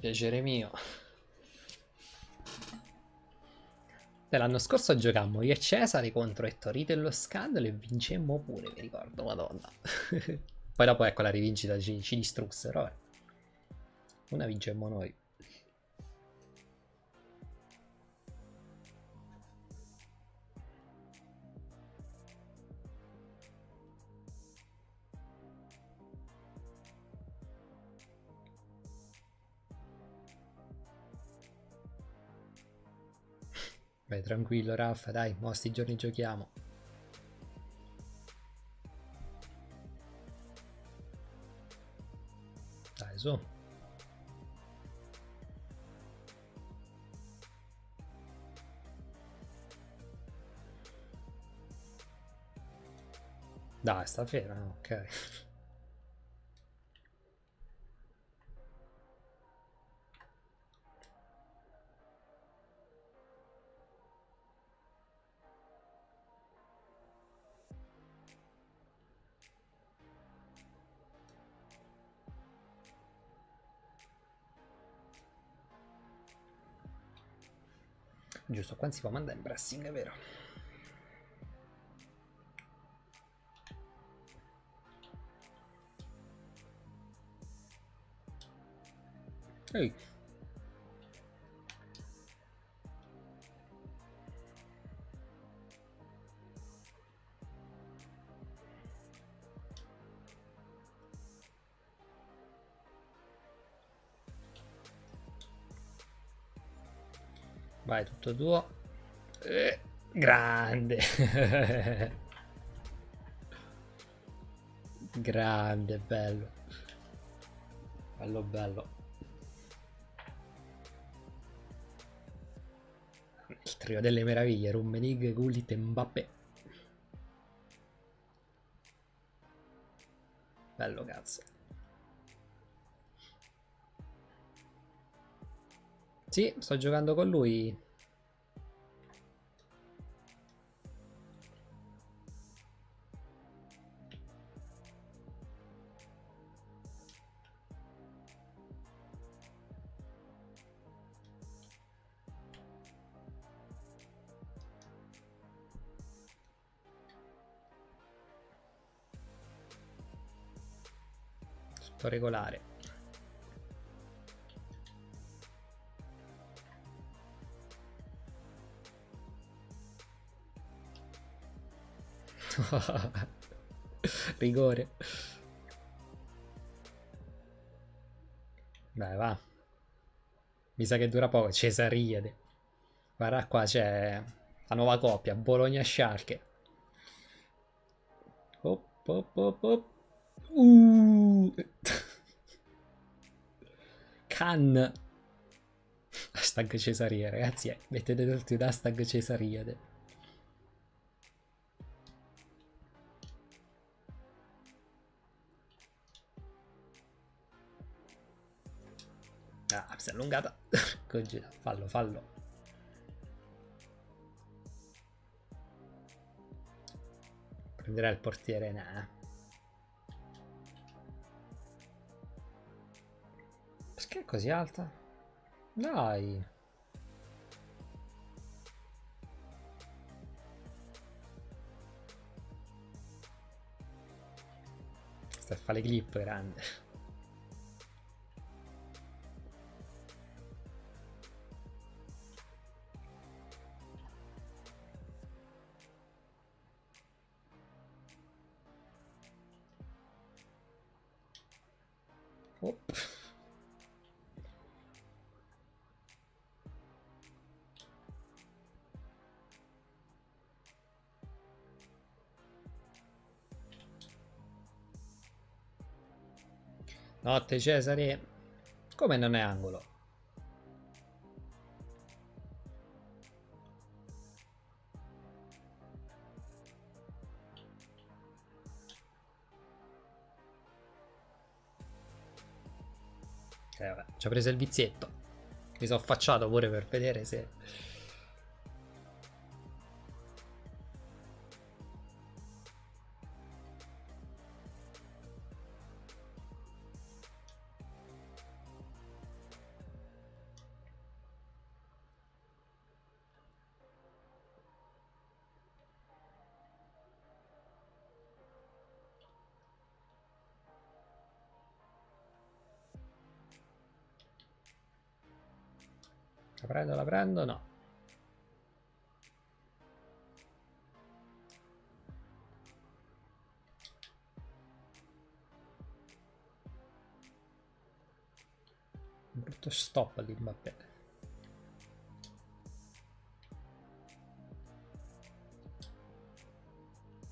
Piacere mio. L'anno scorso giocammo io e Cesare contro Ettore dello Scandolo e vincemmo pure, mi ricordo, madonna. Poi dopo, ecco, la rivincita ci distrussero, eh. Una vincemmo noi. Beh, tranquillo Raffa, dai, mo sti giorni giochiamo. Dai, su. Dai, sta ferma, no? Ok. Giusto, qua si può mandare in pressing, è vero? Ehi. Vai, tutto tuo. Grande. Grande, bello. Bello, bello. Il trio delle meraviglie, Rummenigge, Gullit e Mbappé. Bello, cazzo. Sì, sto giocando con lui. Tutto regolare. Rigore. Dai, va. Mi sa che dura poco. Cesariade. Guarda qua, c'è la nuova coppia Bologna-Sciarche. Op, op, op, op. Can. Hashtag Cesaria, ragazzi, mettete tutti un hashtag Cesariade. Ah, si è allungata. Fallo, fallo. Prenderà il portiere, nah. Perché è così alta? Dai. Sta a fare le clip, grande. Op. Notte Cesare, come non è angolo? Ci ho preso il vizietto. Mi sono affacciato pure per vedere se... La prendo? No. Un brutto stop di Mbappé.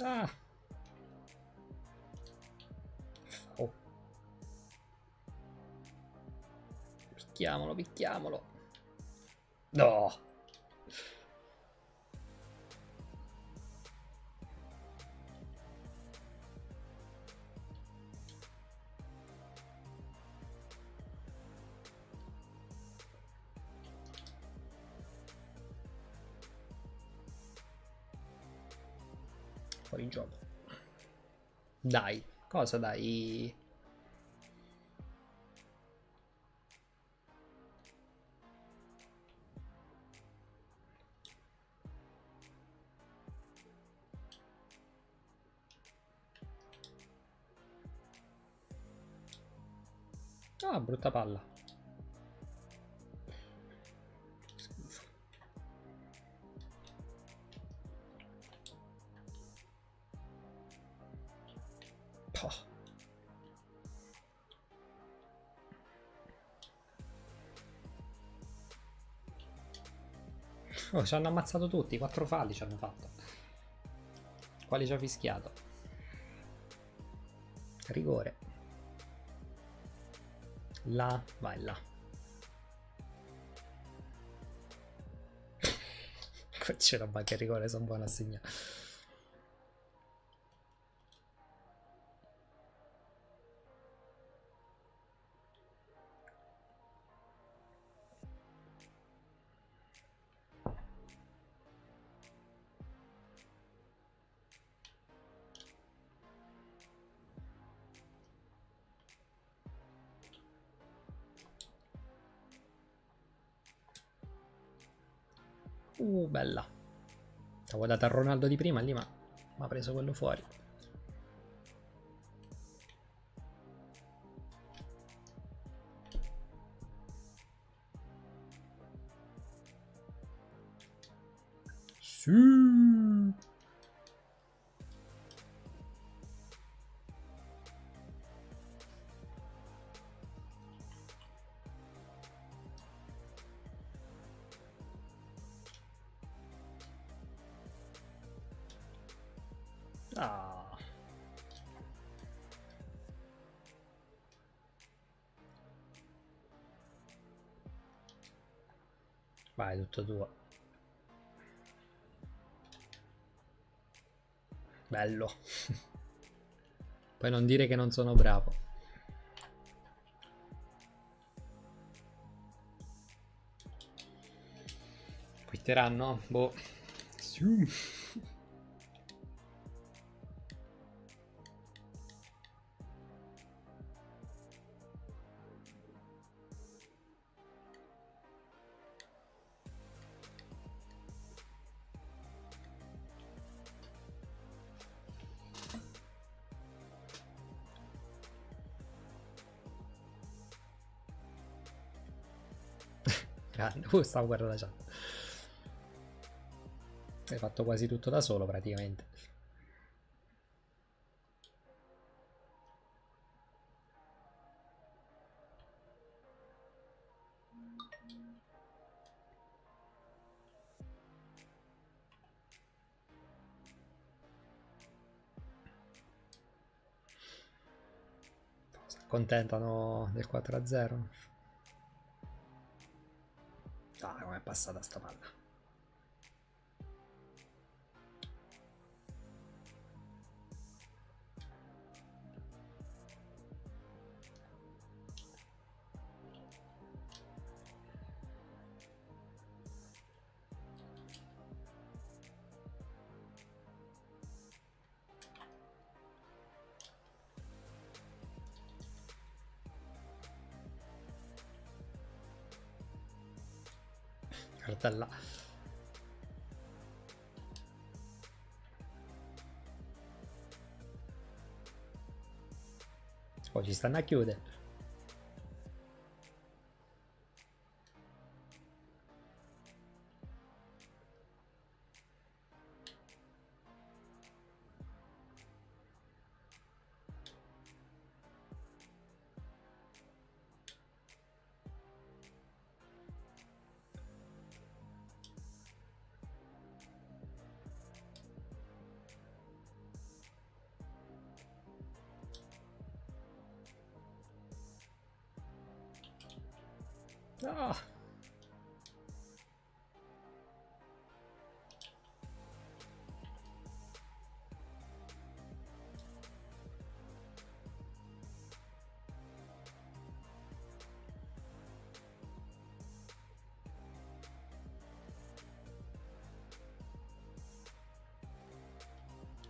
Ah! Oh. Picchiamolo. No! Fuori gioco. Dai, cosa dai? Ah, brutta palla. Schifo. Poh. Oh, ci hanno ammazzato tutti, 4 falli ci hanno fatto. Quali ci ha fischiato? Rigore. Là, vai là. Qua c'è roba che rigore, sono buona a segnare. Bella. L'avevo data a Ronaldo di prima lì, ma mi ha preso quello fuori. Sì. Ah. Vai, tutto tuo. Bello. Poi non dire che non sono bravo. Quitteranno? Boh. Sì. Stavo guardando la chat. Hai fatto quasi tutto da solo praticamente. Si accontentano del 4-0. Ah, com'è passata sta palla? Cartella. Poi ci stanno a chiudere. Ah.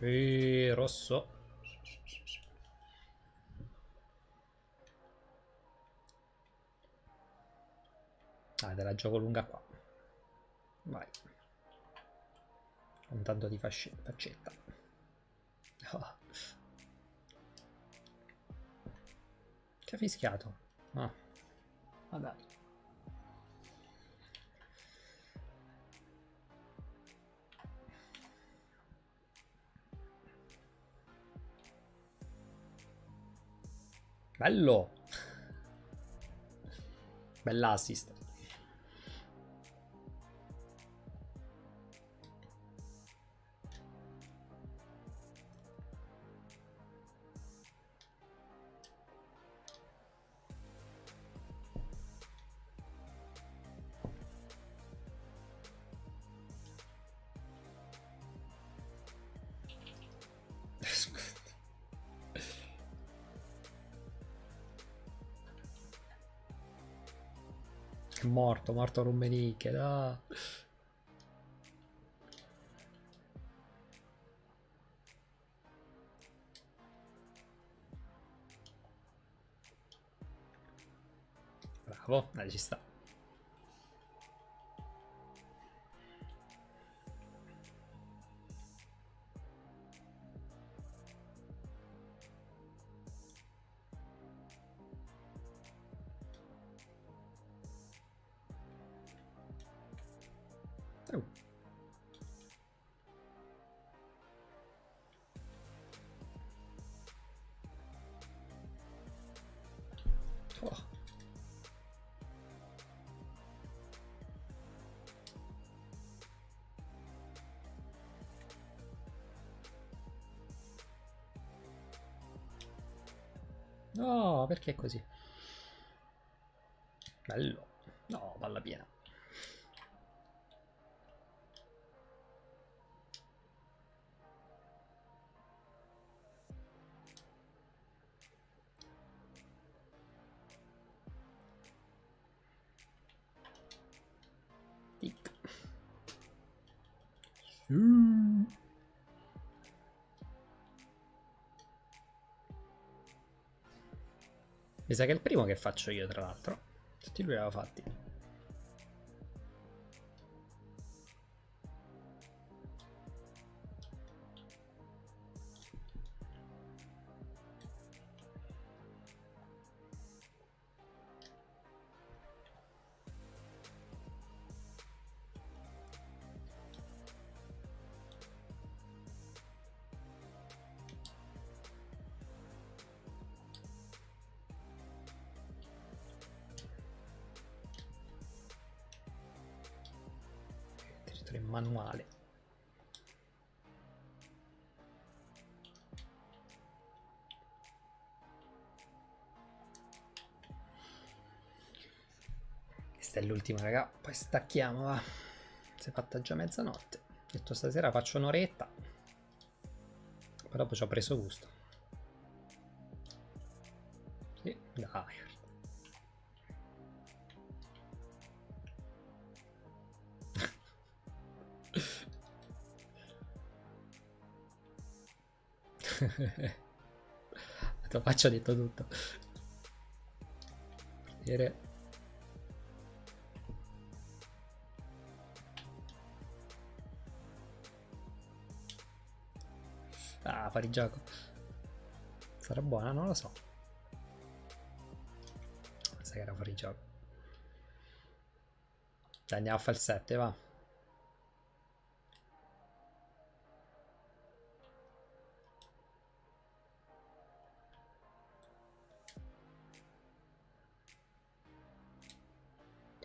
E rosso. Ah, te la gioco lunga qua. Vai. Un tanto di faccetta. Oh. Che ha fischiato? Ah. Ma dai. Bello. Bell'assist. Morto Rummenigge, no. Bravo, dai, ci sta. No, perché è così? Bello. No, palla piena. Tic. Sì. Mi sa che è il primo che faccio io, tra l'altro. Tutti lui li aveva fatti. In manuale, questa è l'ultima, raga, poi stacchiamo, va. Si è fatta già mezzanotte, ho detto stasera faccio un'oretta, poi dopo ci ho preso gusto. Sì, dai. La tua faccia ha detto tutto. Vedere. Ah, fuorigioco. Sarà buona, non lo so. Pensa che era fuorigioco. Dai, andiamo a fare il 7, va.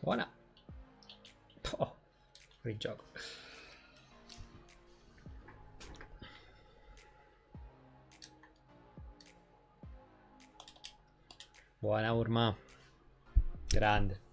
Buona. Oh, rigioco. Buona, Urma. Grande.